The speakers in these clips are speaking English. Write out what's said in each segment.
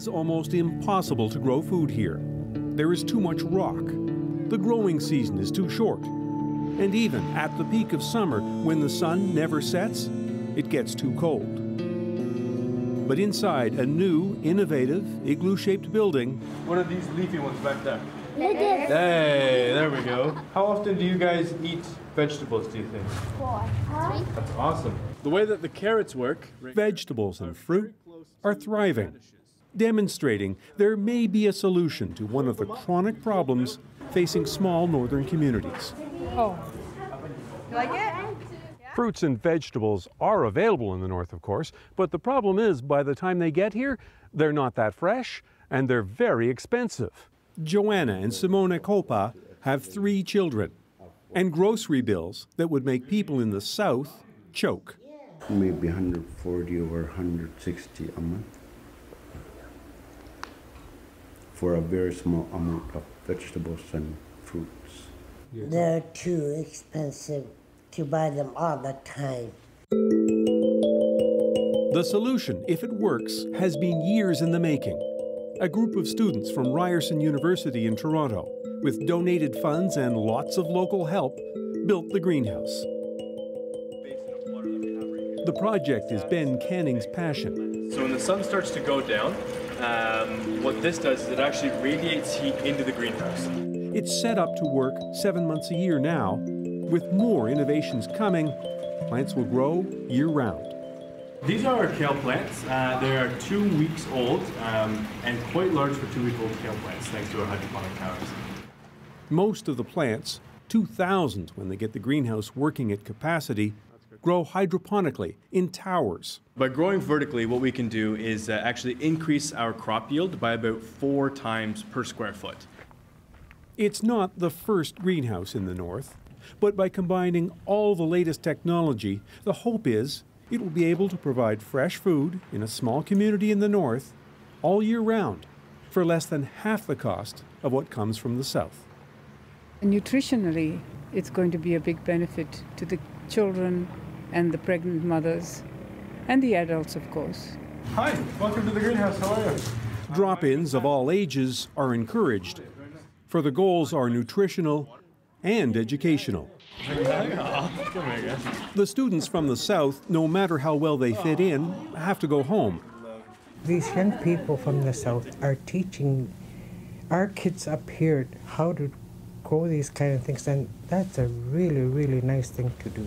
is almost impossible to grow food here. There is too much rock. The growing season is too short. And even at the peak of summer, when the sun never sets, it gets too cold. But inside a new, innovative, igloo-shaped building... What are these leafy ones back there? Lettuce. Hey, there we go. How often do you guys eat vegetables, do you think? 4, 3. That's awesome. The way that the carrots work... Vegetables and fruit are thriving, demonstrating there may be a solution to one of the chronic problems facing small northern communities. Oh. You like it? Fruits and vegetables are available in the north, of course, but the problem is by the time they get here, they're not that fresh and they're very expensive. Joanna and Simone Coppa have 3 children and grocery bills that would make people in the south choke. Maybe 140 or 160 a month for a very small amount of vegetables and fruits. They're too expensive to buy them all the time. The solution, if it works, has been years in the making. A group of students from Ryerson University in Toronto, with donated funds and lots of local help, built the greenhouse. The project is Ben Canning's passion. So when the sun starts to go down, what this does is it actually radiates heat into the greenhouse. It's set up to work 7 months a year now. With more innovations coming, plants will grow year-round. These are our kale plants. They are 2 weeks old and quite large for 2-week-old kale plants, thanks to our hydroponic towers. Most of the plants, 2,000 when they get the greenhouse working at capacity, grow hydroponically in towers. By growing vertically, what we can do is actually increase our crop yield by about 4 times per square foot. It's not the first greenhouse in the north. But by combining all the latest technology, the hope is it will be able to provide fresh food in a small community in the north all year round for less than half the cost of what comes from the south. Nutritionally, it's going to be a big benefit to the children and the pregnant mothers and the adults, of course. Hi, welcome to the greenhouse. How are you? Drop-ins of all ages are encouraged, for the goals are nutritional and educational. The students from the south, no matter how well they fit in, have to go home. These young people from the south are teaching our kids up here how to grow these kind of things, and that's a really, really nice thing to do.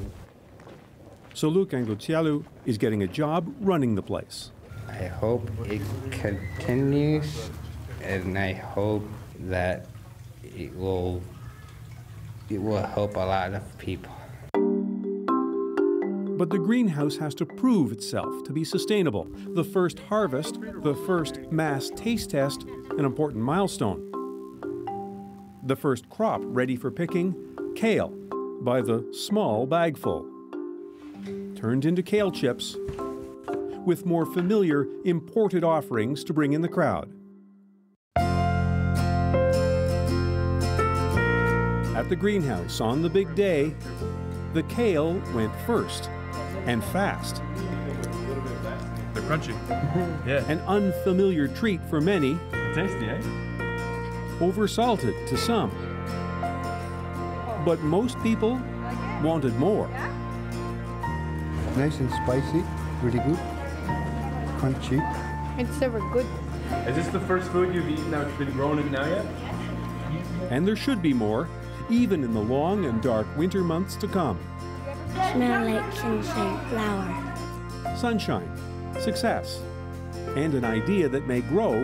So Luke Angucialu is getting a job running the place. I hope it continues, and I hope that it will help a lot of people. But the greenhouse has to prove itself to be sustainable. The first harvest, the first mass taste test, an important milestone. The first crop ready for picking, kale, by the small bagful. Turned into kale chips, with more familiar imported offerings to bring in the crowd. At the greenhouse on the big day, the kale went first, and fast. They're crunchy. Yeah. An unfamiliar treat for many. Tasty, eh? Oversalted to some. But most people wanted more. Nice and spicy, really good, crunchy. It's never good. Is this the first food you've eaten that's been grown in Nauyat? And there should be more, even in the long and dark winter months to come. Smell like sunshine, flower. Sunshine, success, and an idea that may grow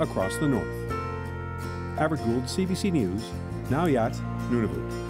across the north. Havard Gould, CBC News, Nauyat, Nunavut.